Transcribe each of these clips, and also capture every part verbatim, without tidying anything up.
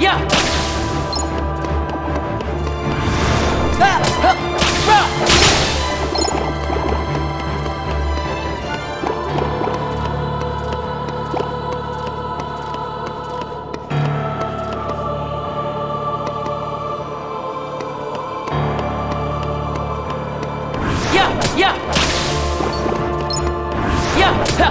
呀！啊啊啊！呀呀！呀哈！ 呀！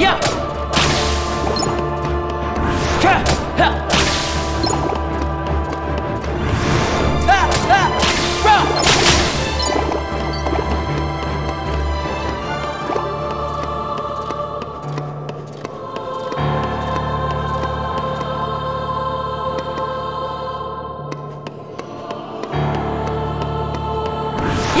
呀！看，哈！啊啊！啊！呀！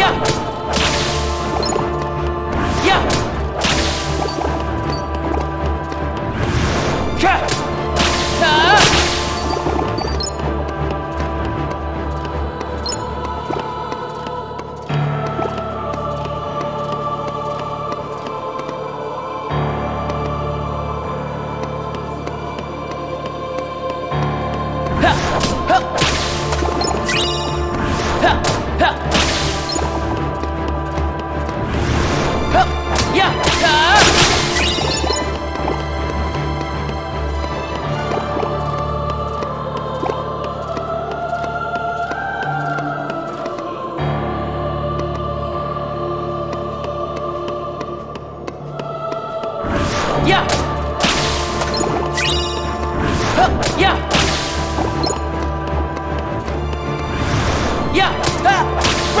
呀！ 呀！呵呀！呀！啊！啊！呀！呵呵。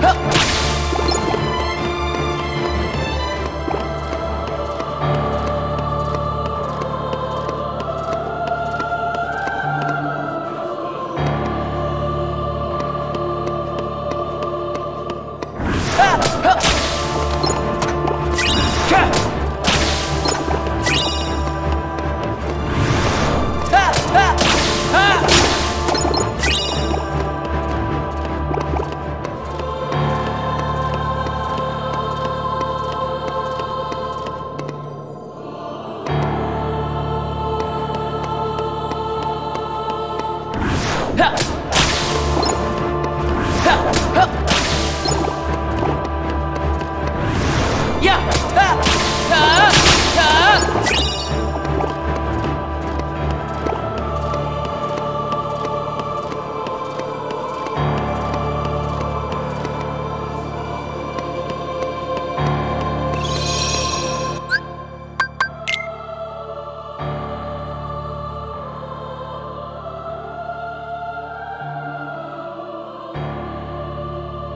Huh!